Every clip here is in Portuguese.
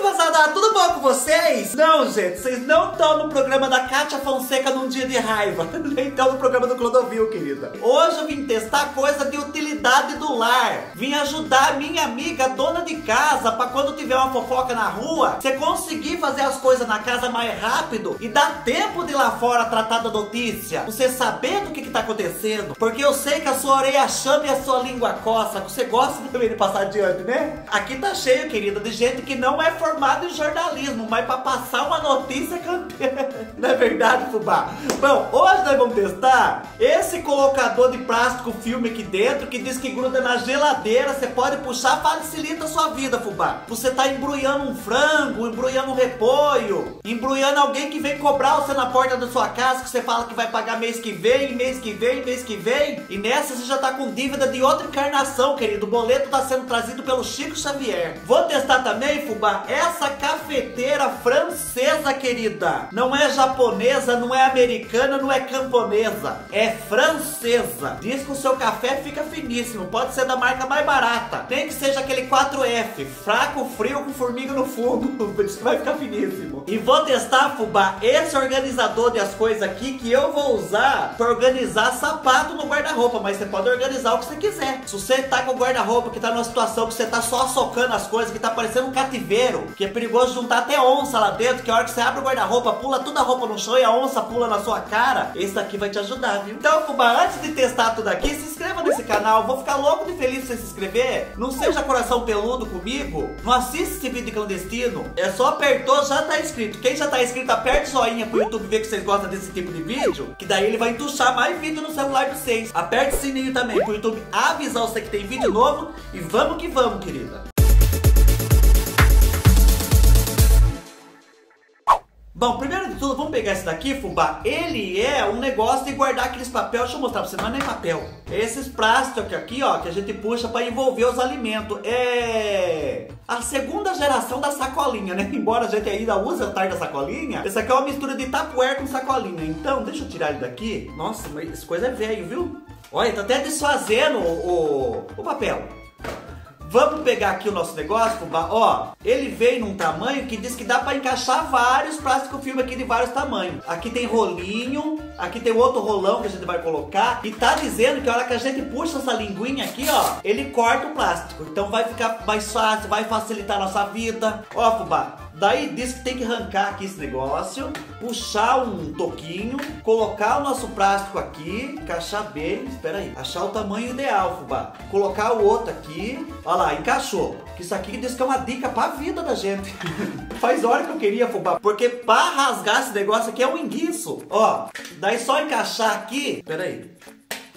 Moçada, tudo bom com vocês? Não, gente, vocês não estão no programa da Cátia Fonseca num dia de raiva, nem estão no programa do Clodovil, querida. Hoje eu vim testar coisa de utilidade do lar. Vim ajudar a minha amiga, dona de casa, pra quando tiver uma fofoca na rua, você conseguir fazer as coisas na casa mais rápido e dar tempo de ir lá fora tratar da notícia, você sabendo o que tá acontecendo, porque eu sei que a sua orelha chama e a sua língua coça, que você gosta também de passar adiante, né? Aqui tá cheio, querida, de gente que não é formado em jornalismo, mas pra passar uma notícia campeã. Não é verdade, fubá? Bom, hoje nós vamos testar esse colocador de plástico filme aqui dentro, que diz que gruda na geladeira, você pode puxar, facilita a sua vida, fubá. Você tá embrulhando um frango, embrulhando um repolho, embrulhando alguém que vem cobrar você na porta da sua casa, que você fala que vai pagar mês que vem, mês que vem, mês que vem, e nessa você já tá com dívida de outra encarnação, querido. O boleto tá sendo trazido pelo Chico Xavier. Vou testar também, fubá, essa cafeteira francesa, querida. Não é japonesa, não é americana, não é camponesa, é francesa. Diz que o seu café fica finíssimo, pode ser da marca mais barata, tem que seja aquele 4F, fraco, frio, com formiga no fundo, diz que vai ficar finíssimo. E vou testar, fubá, esse organizador de as coisas aqui, que eu vou usar pra organizar sapato no guarda-roupa, mas você pode organizar o que você quiser. Se você tá com o guarda-roupa que tá numa situação que você tá só socando as coisas, que tá parecendo um cativeiro, que é perigoso juntar até onça lá dentro, que a hora que você abre o guarda-roupa, pula toda a roupa no chão e a onça pula na sua cara, esse daqui vai te ajudar, viu? Então, fubá, antes de testar tudo aqui, se inscreva nesse canal, vou ficar louco de feliz se você se inscrever, não seja coração peludo comigo, não assista esse vídeo clandestino, é só apertou, já tá inscrito. Quem já tá inscrito, aperte o joinha pro YouTube ver que vocês gostam desse tipo de vídeo, que daí ele vai entuchar mais vídeo no celular pra vocês. Aperte o sininho também pro YouTube avisar você que tem vídeo novo, e vamos que vamos, querida. Bom, primeiro de tudo, vamos pegar esse daqui, fubá. Ele é um negócio de guardar aqueles papel. Deixa eu mostrar pra você, não é nem papel. Esses plásticos aqui, ó, que a gente puxa pra envolver os alimentos. É a segunda geração da sacolinha, né? Embora a gente ainda use o tarde da sacolinha, essa aqui é uma mistura de tapuér com sacolinha. Então, deixa eu tirar ele daqui. Nossa, mas essa coisa é velho, viu? Olha, tá até desfazendo o papel. Vamos pegar aqui o nosso negócio, fubá. Ó, ele veio num tamanho que diz que dá pra encaixar vários plástico filme aqui de vários tamanhos. Aqui tem rolinho, aqui tem outro rolão que a gente vai colocar. E tá dizendo que a hora que a gente puxa essa linguinha aqui, ó, ele corta o plástico. Então vai ficar mais fácil, vai facilitar a nossa vida. Ó, fubá, daí diz que tem que arrancar aqui esse negócio, puxar um toquinho, colocar o nosso plástico aqui, encaixar bem, espera aí, achar o tamanho ideal, fubá. Colocar o outro aqui, olha lá, encaixou. Isso aqui diz que é uma dica pra vida da gente. Faz hora que eu queria, fubá, porque pra rasgar esse negócio aqui é um enguiço. Ó, daí só encaixar aqui, espera aí.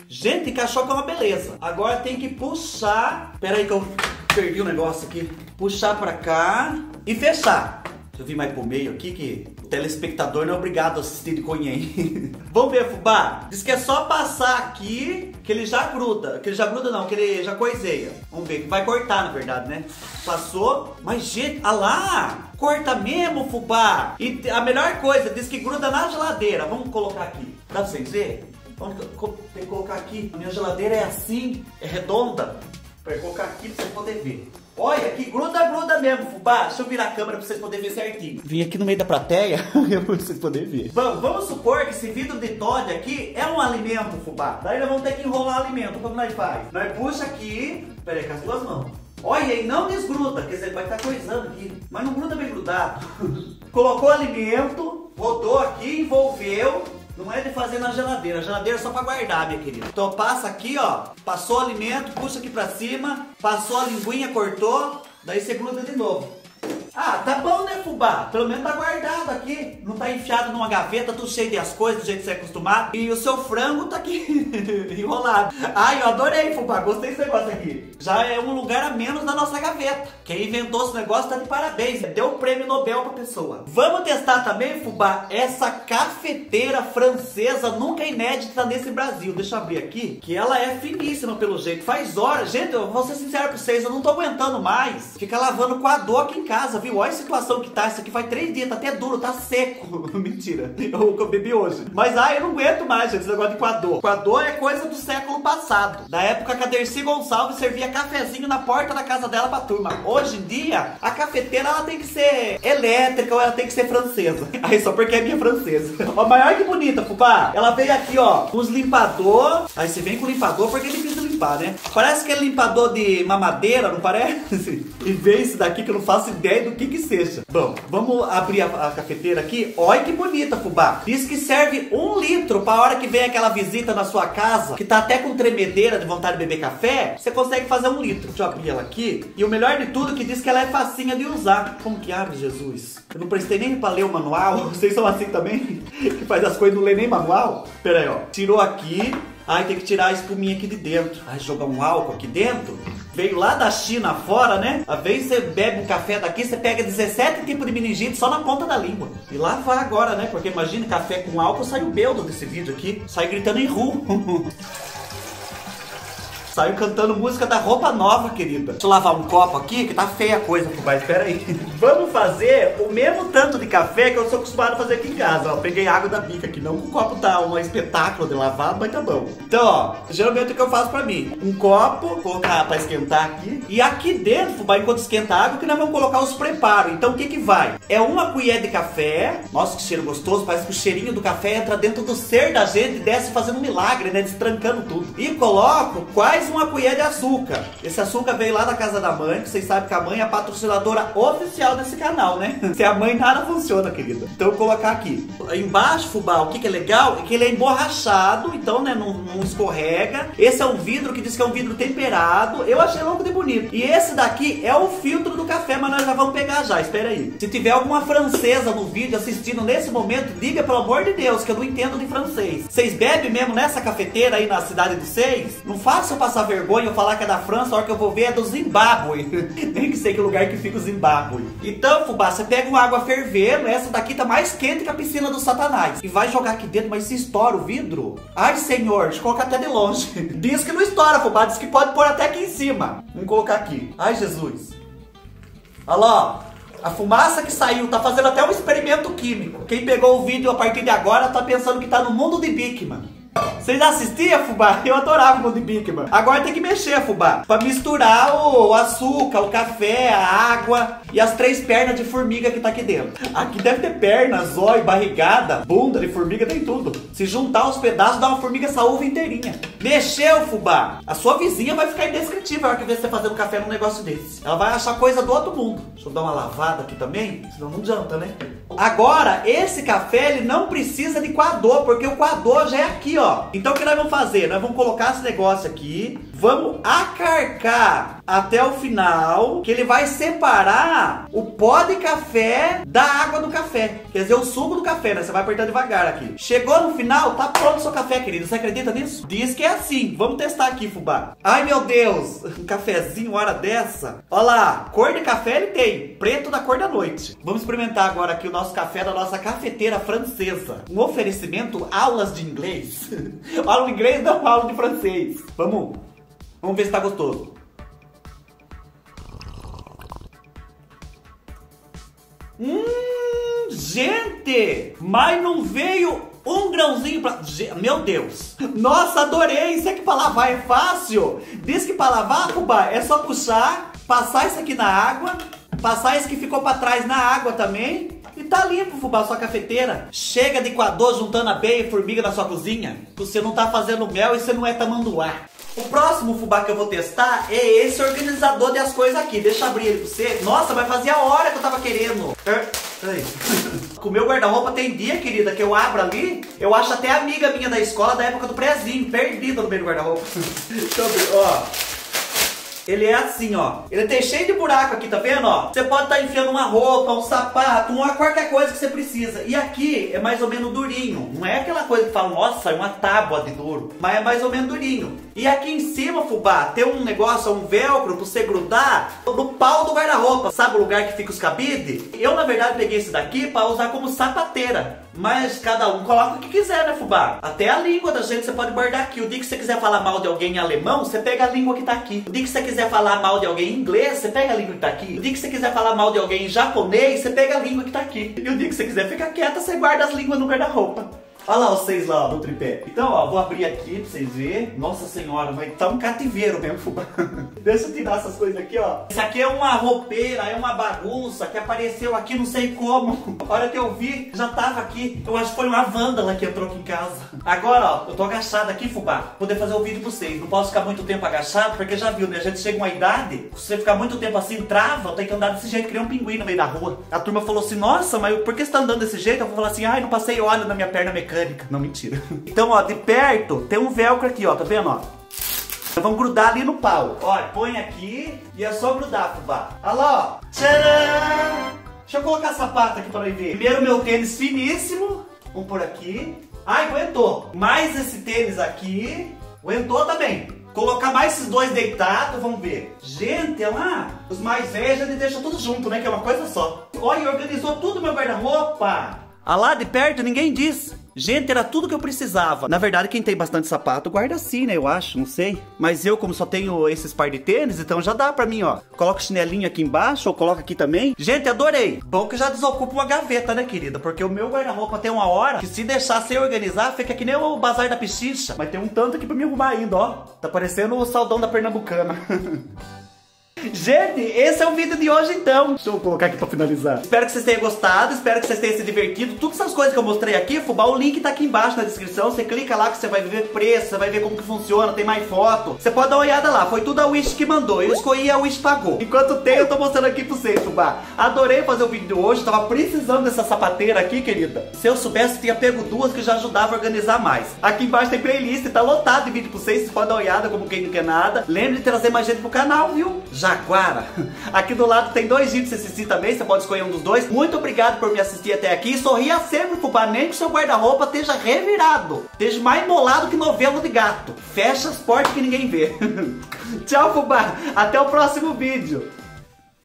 Gente, encaixou que é uma beleza. Agora tem que puxar, espera aí que eu perdi o negócio aqui. Puxar pra cá e fechar. Deixa eu vir mais pro meio aqui que telespectador não é obrigado a assistir de conhém. Vamos ver, fubá. Diz que é só passar aqui que ele já gruda. Que ele já gruda não, que ele já coiseia. Vamos ver, que vai cortar, na verdade, né? Passou. Mas, gente, ah lá! Corta mesmo, fubá! E a melhor coisa, diz que gruda na geladeira. Vamos colocar aqui. Dá pra vocês verem? Vamos ter que colocar aqui. A minha geladeira é assim, é redonda. Pra colocar aqui pra vocês poderem ver. Olha, que gruda, gruda mesmo, fubá. Deixa eu virar a câmera pra vocês poderem ver certinho. Vim aqui no meio da plateia pra vocês poderem ver. Vamos supor que esse vidro de Todd aqui é um alimento, fubá. Daí nós vamos ter que enrolar o alimento. Como nós faz? Nós puxa aqui. Pera aí, com as duas mãos. Olha, e não desgruda. Quer dizer, vai estar coisando aqui. Mas não gruda bem grudado. Colocou o alimento, rodou aqui, envolveu. Não é de fazer na geladeira. A geladeira é só pra guardar, minha querida. Então passa aqui, ó. Passou o alimento, puxa aqui pra cima. Passou a linguinha, cortou. Daí você gruda de novo. Ah, tá bom, né, fubá? Pelo menos tá guardado aqui. Não tá enfiado numa gaveta, tudo cheio de as coisas, do jeito que você é acostumado. E o seu frango tá aqui, enrolado. Ai, eu adorei, fubá. Gostei desse negócio aqui. Já é um lugar a menos na nossa gaveta. Quem inventou esse negócio tá de parabéns. Deu o prêmio Nobel pra pessoa. Vamos testar também, fubá, essa cafeteira francesa nunca inédita nesse Brasil. Deixa eu abrir aqui, que ela é finíssima pelo jeito. Faz horas. Gente, eu vou ser sincero pra vocês, eu não tô aguentando mais. Fica lavando com a dor aqui em casa, viu? frio, olha a situação que tá. Isso aqui faz 3 dias, tá até duro, tá seco. Mentira, o que eu bebi hoje. Mas, ai, eu não aguento mais, gente, esse negócio de coador. Coador é coisa do século passado. Da época que a Dercy Gonçalves servia cafezinho na porta da casa dela pra turma. Hoje em dia, a cafeteira, ela tem que ser elétrica ou ela tem que ser francesa. Aí, só porque é minha francesa. Ó, maior que bonita, fubá. Ela veio aqui, ó, com os limpador. Aí você vem com o limpador porque ele precisa limpar, né? Parece que é limpador de mamadeira, não parece? E vem esse daqui que eu não faço ideia do que seja. Bom, vamos abrir a cafeteira aqui. Olha que bonita, fubá. Diz que serve 1 litro pra hora que vem aquela visita na sua casa, que tá até com tremedeira de vontade de beber café, você consegue fazer 1 litro. Deixa eu abrir ela aqui. E o melhor de tudo é que diz que ela é facinha de usar. Como que abre, Jesus? Eu não prestei nem pra ler o manual. Vocês são assim também? Que faz as coisas e não lê nem manual? Pera aí, ó. Tirou aqui. Ai, tem que tirar a espuminha aqui de dentro. Ai, jogar um álcool aqui dentro. Veio lá da China fora, né? Às vezes você bebe um café daqui, você pega 17 tipos de meningite só na ponta da língua. E lá vai agora, né? Porque imagina, café com álcool, sai o beldo desse vídeo aqui. Sai gritando em ru. Saiu cantando música da Roupa Nova, querida. Deixa eu lavar um copo aqui, que tá feia a coisa, fubá. Espera aí. Vamos fazer o mesmo tanto de café que eu sou acostumado a fazer aqui em casa, ó. Peguei água da bica aqui. Não que o copo tá um espetáculo de lavado, mas tá bom. Então, ó, geralmente o que eu faço pra mim? Um copo, colocar pra esquentar aqui. E aqui dentro, fubá, enquanto esquenta a água, que nós vamos colocar os preparos. Então, o que que vai? É 1 colher de café. Nossa, que cheiro gostoso. Parece que o cheirinho do café entra dentro do ser da gente e desce fazendo um milagre, né? Destrancando tudo. E coloco quase 1 colher de açúcar. Esse açúcar veio lá da casa da mãe, que vocês sabem que a mãe é a patrocinadora oficial desse canal, né? Se a mãe, nada funciona, querida. Então eu vou colocar aqui. Embaixo, fubá, o que que é legal é que ele é emborrachado, então, né, não escorrega. Esse é um vidro que diz que é um vidro temperado. Eu achei louco de bonito. E esse daqui é o filtro do café, mas nós já vamos pegar já, espera aí. Se tiver alguma francesa no vídeo assistindo nesse momento, diga, pelo amor de Deus, que eu não entendo de francês. Vocês bebem mesmo nessa cafeteira aí na cidade de vocês? Não façam passar vergonha ou falar que é da França, a hora que eu vou ver é do Zimbábue. Nem que sei que lugar que fica o Zimbábue. Então, fubá, você pega uma água fervendo, essa daqui tá mais quente que a piscina do Satanás. E vai jogar aqui dentro, mas se estoura o vidro? Ai, senhor, deixa eu colocar até de longe. Diz que não estoura, fubá, diz que pode pôr até aqui em cima. Vamos colocar aqui. Ai, Jesus. Olha lá, ó. A fumaça que saiu, tá fazendo até um experimento químico. Quem pegou o vídeo a partir de agora tá pensando que tá no mundo de Bikman. Vocês assistiam, fubá? Eu adorava o mundo de Bikman. Agora tem que mexer, fubá, pra misturar o açúcar, o café, a água e as 3 pernas de formiga que tá aqui dentro. Aqui deve ter perna, zóio, barrigada, bunda de formiga, tem tudo. Se juntar os pedaços, dá uma formiga saúva inteirinha. Mexeu, fubá! A sua vizinha vai ficar indescritível a hora que vê você fazendo café num negócio desse. Ela vai achar coisa do outro mundo. Deixa eu dar uma lavada aqui também, senão não adianta, né? Agora, esse café, ele não precisa de coador, porque o coador já é aqui, ó. Então, o que nós vamos fazer? Nós vamos colocar esse negócio aqui, vamos acarcar até o final, que ele vai separar o pó de café da água do café. Quer dizer, o suco do café, né? Você vai apertar devagar aqui. Chegou no final, tá pronto o seu café, querido. Você acredita nisso? Diz que é assim. Vamos testar aqui, fubá. Ai, meu Deus! Um cafezinho, hora dessa. Olha lá, cor de café ele tem. Preto da cor da noite. Vamos experimentar agora aqui o nosso café da nossa cafeteira francesa. Um oferecimento, aulas de inglês. Aula de inglês, não, aula de francês. Vamos ver se tá gostoso. Gente! Mas não veio um grãozinho pra... Meu Deus! Nossa, adorei! Isso é que pra lavar é fácil? Diz que pra lavar, fubá, é só puxar, passar isso aqui na água, passar isso que ficou pra trás na água também. E tá limpo, fubá, sua cafeteira. Chega de coador juntando abelha e formiga na sua cozinha. Você não tá fazendo mel e você não é tamanduá. O próximo, fubá, que eu vou testar é esse organizador das coisas aqui. Deixa eu abrir ele pra você. Nossa, mas fazia a hora que eu tava querendo. Com o meu guarda-roupa tem dia, querida, que eu abro ali, eu acho até amiga minha da escola, da época do prézinho, perdida no meio do guarda-roupa. Deixa eu abrir, ó. Ele é assim, ó. Ele tem cheio de buraco aqui, tá vendo, ó? Você pode estar enfiando uma roupa, um sapato, uma qualquer coisa que você precisa. E aqui é mais ou menos durinho. Não é aquela coisa que fala, nossa, é uma tábua de duro. Mas é mais ou menos durinho. E aqui em cima, fubá, tem um negócio, um velcro pra você grudar no pau do guarda-roupa. Sabe o lugar que fica os cabides? Eu, na verdade, peguei esse daqui pra usar como sapateira. Mas cada um coloca o que quiser, né, fubá? Até a língua da gente você pode bordar aqui. O dia que você quiser falar mal de alguém em alemão, você pega a língua que tá aqui. O dia que você quiser falar mal de alguém em inglês, você pega a língua que tá aqui. O dia que você quiser falar mal de alguém em japonês, você pega a língua que tá aqui. E o dia que você quiser ficar quieta, você guarda as línguas no guarda-roupa. Olha lá vocês lá, ó, no tripé. Então, ó, vou abrir aqui pra vocês verem. Nossa senhora, vai tá um cativeiro mesmo, fubá. Deixa eu tirar essas coisas aqui, ó. Isso aqui é uma roupeira, é uma bagunça que apareceu aqui, não sei como. A hora que eu vi, já tava aqui. Eu acho que foi uma vândala que entrou aqui em casa. Agora, ó, eu tô agachado aqui, fubá. Poder fazer o vídeo pra vocês. Não posso ficar muito tempo agachado, porque já viu, né? A gente chega uma idade, se você ficar muito tempo assim, trava, tem que andar desse jeito, que nem um pinguim no meio da rua. A turma falou assim, nossa, mas por que você tá andando desse jeito? Eu vou falar assim, ai, não passei óleo na minha perna mecânica. Não, mentira. Então, ó, de perto tem um velcro aqui, ó, tá vendo, ó? Vamos grudar ali no pau. Ó, põe aqui e é só grudar, fubá. Olha lá, ó. Tcharam! Deixa eu colocar a sapata aqui pra ver. Primeiro meu tênis finíssimo. Vamos por aqui. Ai, aguentou. Mais esse tênis aqui. Aguentou também. Colocar mais esses dois deitados, vamos ver. Gente, olha lá. Os mais velhos já deixam tudo junto, né? Que é uma coisa só. Olha, organizou tudo meu guarda-roupa. Olha lá, de perto ninguém diz. Gente, era tudo que eu precisava. Na verdade, quem tem bastante sapato, guarda assim, né? Eu acho, não sei. Mas eu, como só tenho esses par de tênis, então já dá pra mim, ó. Coloca o chinelinho aqui embaixo, ou coloca aqui também. Gente, adorei. Bom que já desocupa uma gaveta, né, querida? Porque o meu guarda-roupa tem uma hora que se deixar sem organizar, fica que nem o bazar da pichincha. Mas tem um tanto aqui pra me arrumar ainda, ó. Tá parecendo o saldão da pernambucana. Gente, esse é o vídeo de hoje então. Deixa eu colocar aqui pra finalizar. Espero que vocês tenham gostado, espero que vocês tenham se divertido. Todas essas coisas que eu mostrei aqui, fubá, o link tá aqui embaixo na descrição. Você clica lá que você vai ver preço, você vai ver como que funciona, tem mais foto. Você pode dar uma olhada lá, foi tudo a Wish que mandou. Eu escolhi e a Wish pagou. Enquanto tem, eu tô mostrando aqui pra vocês, fubá. Adorei fazer o vídeo de hoje, tava precisando dessa sapateira aqui, querida. Se eu soubesse, eu tinha pego duas que já ajudava a organizar mais. Aqui embaixo tem playlist, tá lotado de vídeo pra vocês. Você pode dar uma olhada como quem não quer nada. Lembre de trazer mais gente pro canal, viu? Já Aquara. Aqui do lado tem dois vídeos pra você assistir também, você pode escolher um dos dois. Muito obrigado por me assistir até aqui. Sorria sempre, fubá, nem que seu guarda-roupa esteja revirado, esteja mais molado que novelo de gato. Fecha as portas que ninguém vê. Tchau, fubá, até o próximo vídeo.